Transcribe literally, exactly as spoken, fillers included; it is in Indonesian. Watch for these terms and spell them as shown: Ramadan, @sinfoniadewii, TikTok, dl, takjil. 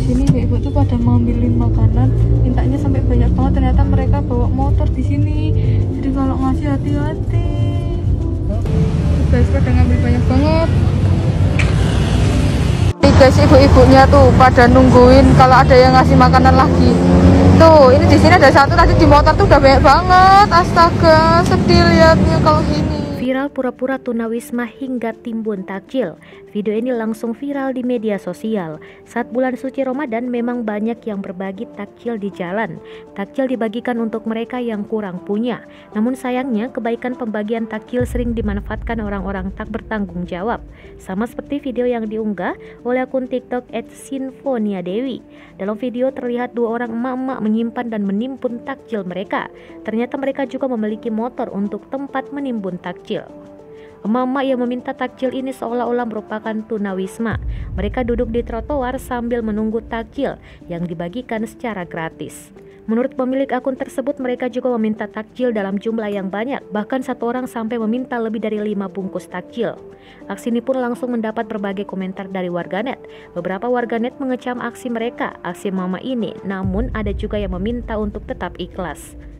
Sini ibu tuh pada mau milih makanan, mintanya sampai banyak banget. Ternyata mereka bawa motor di sini, jadi kalau ngasih hati-hati. Guys, pada ngambil banyak banget. Ini guys, ibu-ibunya tuh pada nungguin kalau ada yang ngasih makanan lagi. Tuh, ini di sini ada satu tadi di motor tuh udah banyak banget. Astaga, sedih liatnya kalau gini. Viral pura-pura tunawisma hingga timbun takjil. Video ini langsung viral di media sosial. Saat bulan suci Ramadan memang banyak yang berbagi takjil di jalan. Takjil dibagikan untuk mereka yang kurang punya. Namun sayangnya kebaikan pembagian takjil sering dimanfaatkan orang-orang tak bertanggung jawab. Sama seperti video yang diunggah oleh akun TikTok et sinfonia dewi. Dalam video terlihat dua orang emak-emak menyimpan dan menimbun takjil mereka. Ternyata mereka juga memiliki motor untuk tempat menimbun takjil. Emak-emak yang meminta takjil ini seolah-olah merupakan tunawisma. Mereka duduk di trotoar sambil menunggu takjil yang dibagikan secara gratis. Menurut pemilik akun tersebut, mereka juga meminta takjil dalam jumlah yang banyak. Bahkan satu orang sampai meminta lebih dari lima bungkus takjil. Aksi ini pun langsung mendapat berbagai komentar dari warganet. Beberapa warganet mengecam aksi mereka, aksi mama ini. Namun ada juga yang meminta untuk tetap ikhlas.